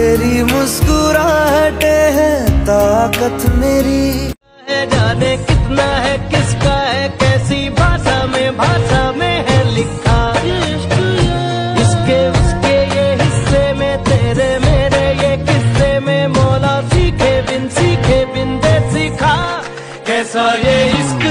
तेरी मुस्कुराहटे हैं ताकत मेरी है, जाने कितना है किसका है, कैसी भाषा में है लिखा इसके उसके ये हिस्से में तेरे मेरे ये किस्से में मौला सीखे बिन दे सिखा कैसा ये इश्क है।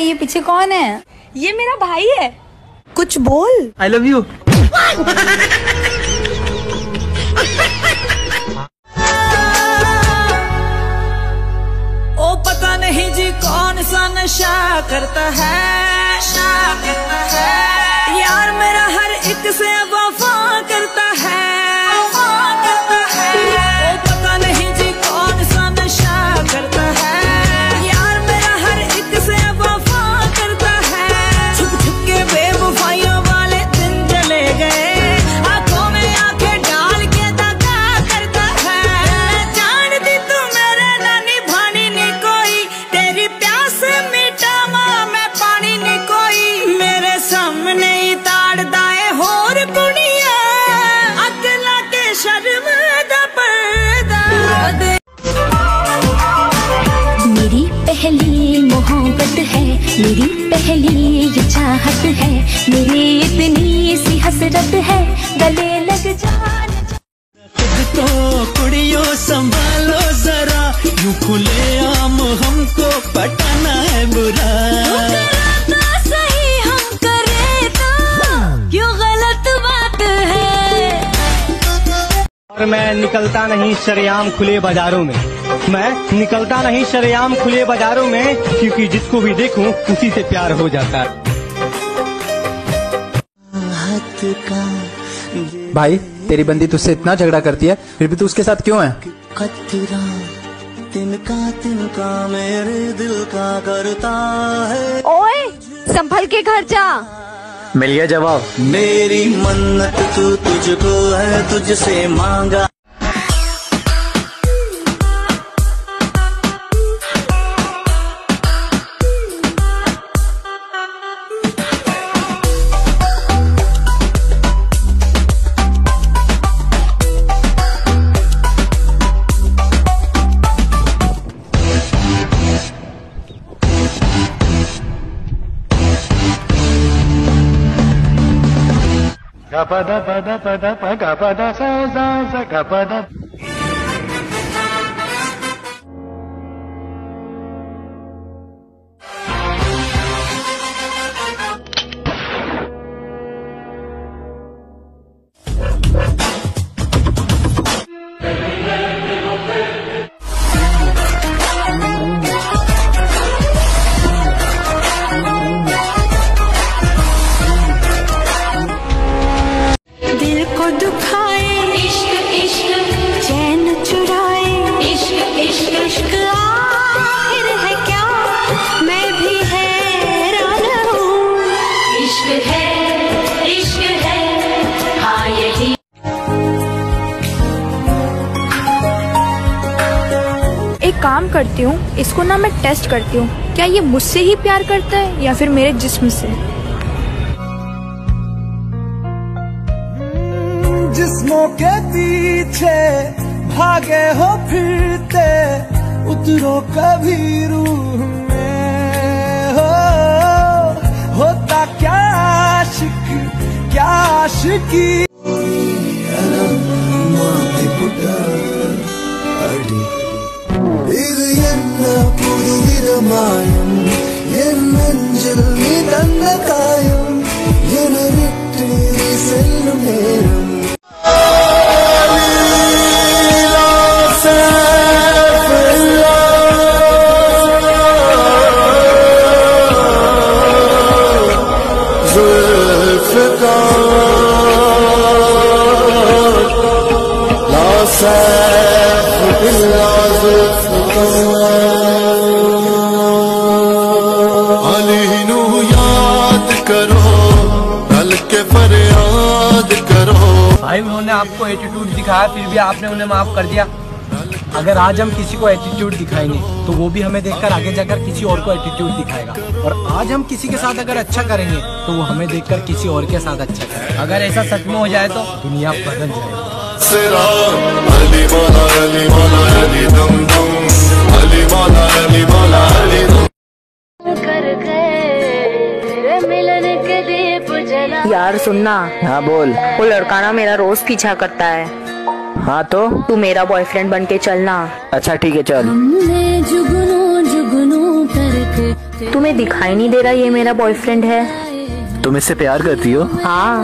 ये पीछे कौन है? ये मेरा भाई है। कुछ बोल। आई लव यू। ओ पता नहीं जी कौन सा नशा करता है, यार मेरा हर एक से वफा करता है, ओ पता नहीं जी कौन सा नशा करता है, यार मेरा हर एक से मेरी पहली ये चाहत है, मेरी इतनी सी हसरत है, गले लग जाना खुद तो कुड़ियों संभालो जरा, यूं खुले आम हमको पटाना है बुरा, तो सही हम करे तो क्यों गलत बात है। और मैं निकलता नहीं शरेआम खुले बाजारों में, मैं निकलता नहीं शरेआम खुले बाजारों में, क्योंकि जिसको भी देखूं उसी से प्यार हो जाता है। भाई तेरी बंदी तुझसे इतना झगड़ा करती है, फिर भी तू उसके साथ क्यों है? तिनका मेरे दिल का करता है। ओए संभल के घर जा। मिल गया जवाब। मेरी मन्नत तू तुझको है तुझसे मांगा। पदा पदा पदा पदा पदा सा सा सा का पदा। काम करती हूँ इसको ना, मैं टेस्ट करती हूँ क्या ये मुझसे ही प्यार करता है या फिर मेरे जिस्म से। जिस्मों के पीछे भागे हो फिरते, उतरो कभी रूह में। होता क्या आशिक, क्या आशिकी। अली नू याद करो, आपको एटीट्यूड दिखाया, फिर भी आपने उन्हें माफ़ कर दिया। अगर आज हम किसी को एटीट्यूड दिखाएंगे तो वो भी हमें देखकर आगे जाकर किसी और को एटीट्यूड दिखाएगा, और आज हम किसी के साथ अगर अच्छा करेंगे तो वो हमें देखकर किसी और के साथ अच्छा करेगा। अगर ऐसा सच में हो जाए तो दुनिया बदल जाएगी। यार सुनना। हाँ बोल। वो लड़का ना मेरा रोज पीछा करता है। हाँ तो तू मेरा बॉयफ्रेंड बन के चलना। अच्छा ठीक है चल। तुम्हें दिखाई नहीं दे रहा ये मेरा बॉयफ्रेंड है? तुम इससे प्यार करती हो? हाँ।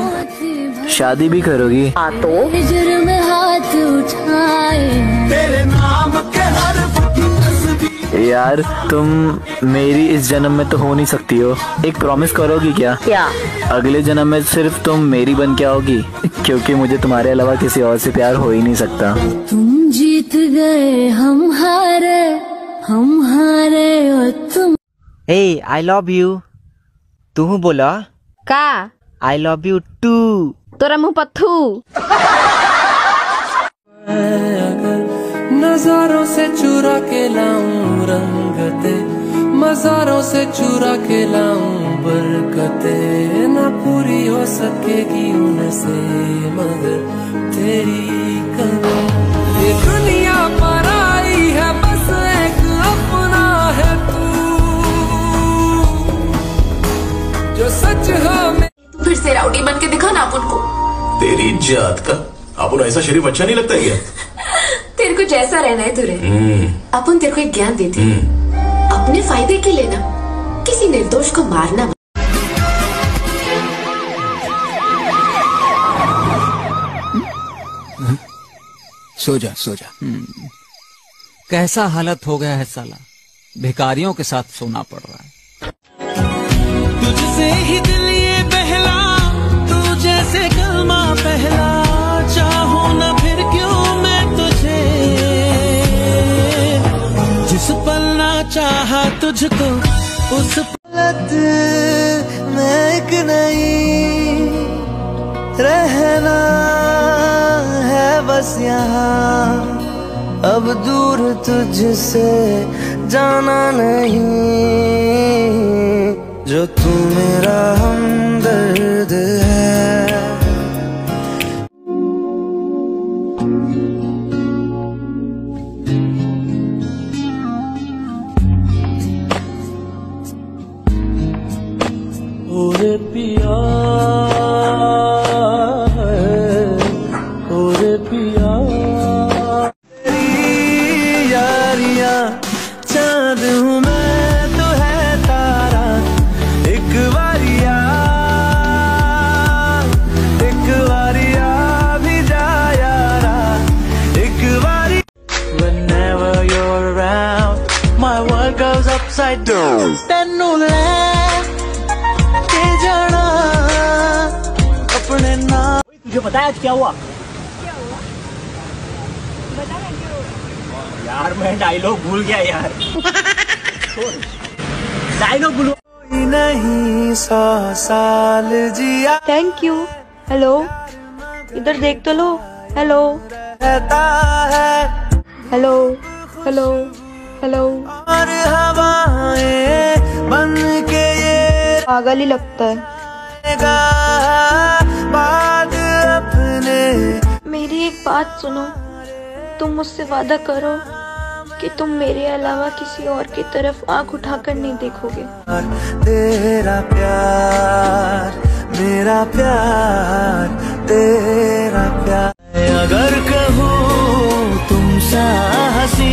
शादी भी करोगी? हाँ तो। यार तुम मेरी इस जन्म में तो हो नहीं सकती हो, एक प्रॉमिस करोगी क्या? क्या? अगले जन्म में सिर्फ तुम मेरी बन के आओगी, क्योंकि मुझे तुम्हारे अलावा किसी और से प्यार हो ही नहीं सकता। तुम जीत गए हम हारे और तुम। ए आई लव यू तू बोला का? आई लव यू टू तोरा मुँह पत्थू। नजारों से चुरा के लाऊं रंगते, मजारों से चुरा के लाऊं बरकते, ना पूरी हो सकेगी उनसे मगर तेरी कदर। ये दुनिया पर आई है बस एक अपना है तू जो सच हो। फिर से राउडी बन के दिखा ना अपन को। तेरी जात का अपन ऐसा शरीफ अच्छा नहीं लगता क्या? तेरे को जैसा रहना है तुरे अपन तेरे को एक ज्ञान देते हैं, अपने फायदे के लेना, किसी निर्दोष को मारना। सो जा सो जा। कैसा हालत हो गया है साला, भिखारियों के साथ सोना पड़ रहा है। तुझसे ही दिल ये बहला, तू जैसे कलमा पहला, चाहो ना फिर क्यों पलना चाहा तुझको उस पलत मैं नहीं रहना है बस यहाँ, अब दूर तुझसे जाना नहीं। जो तू मेरा हमदर्द है। तुझे पता है आज क्या हुआ? क्या हुआ? बता ना क्या हुआ? यार मैं डायलॉग भूल गया यार। डायलॉग भूलो नहीं 100 साल जिया। Thank you. हेलो इधर देख तो लो। Hello hello hello hello. और हवाएं बन के ये पागल ही लगता है। मेरी एक बात सुनो, तुम मुझसे वादा करो कि तुम मेरे अलावा किसी और की तरफ आंख उठाकर नहीं देखोगे। तेरा प्यार मेरा प्यार तेरा प्यार। अगर कहूँ तुम साहसी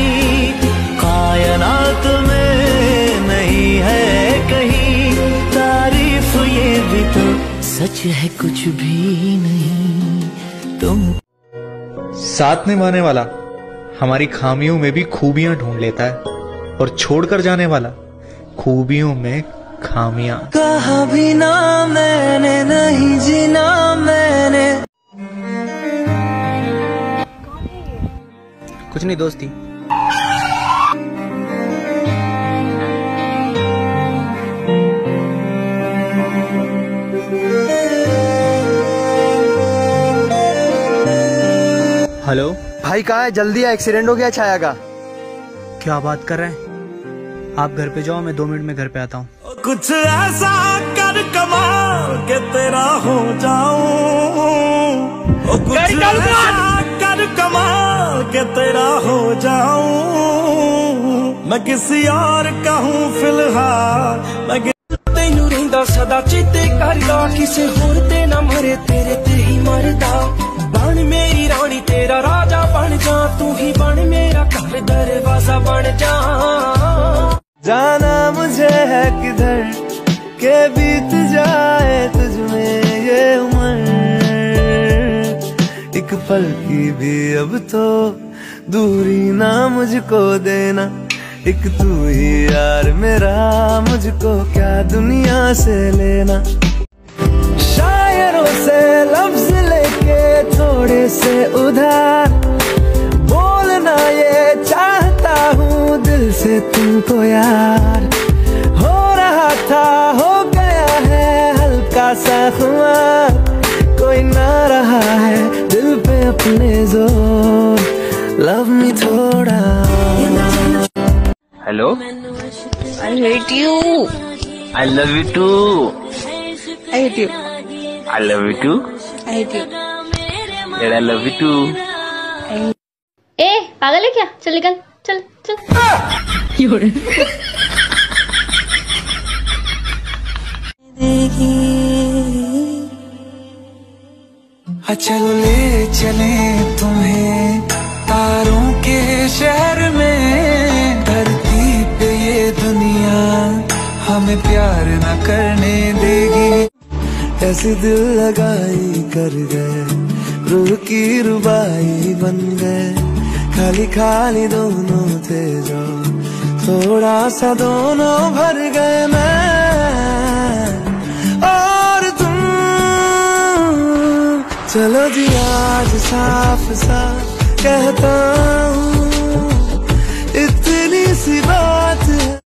कायनात में नहीं है कहीं तारीफ, ये भी तो सच है कुछ भी नहीं तुम। साथ निभाने वाला हमारी खामियों में भी खूबियां ढूंढ लेता है, और छोड़कर जाने वाला खूबियों में खामियां। कहा भी ना मैंने नहीं जीना मैंने। कुछ नहीं दोस्ती। हेलो भाई, कहाँ है? जल्दी आ, एक्सीडेंट हो गया छाया का। क्या बात कर रहे हैं आप? घर पे जाओ, मैं 2 मिनट में घर पे आता हूँ। कुछ ऐसा कर कमाल के तेरा हो जाऊं, कुछ ऐसा कर कमाल के तेरा हो जाऊं, मैं किसी और का हूँ फिलहाल, मैं तेनू रहिंदा सदा चेते करदा, किसे होर ते ना मरे तेरे ते ही मरदा। बन मेरी रानी तेरा राजा बन जा, तू ही बन मेरा घर दरवाजा बन जा। जाना मुझे है किधर के बीत जाए तुझ में ये उम्र, एक पल की भी अब तो दूरी ना मुझको देना, एक तू ही यार मेरा, मुझको क्या दुनिया से लेना। शायरों से लफ्ज थोड़े से उधार बोलना ये चाहता हूँ दिल से तुमको यार, हो रहा था हो गया है हल्का सा खुमार, कोई ना रहा है दिल पे अपने जोर, लव मी थोड़ा। Hello, I hate you, I love you too, I hate you, I love you too, I hate you, I love you too. ए पागल है क्या? चल निकल, चल चल। चलो ले चले तुम्हें तारों के शहर में, धरती पे ये दुनिया हमें प्यार न करने देगी। ऐसे दिल लगाई कर गए, रूह की रुबाई बन गए, खाली खाली दोनों थे जो थोड़ा सा दोनों भर गए, मैं और तुम। चलो जी आज साफ साफ कहता हूँ, इतनी सी बात है।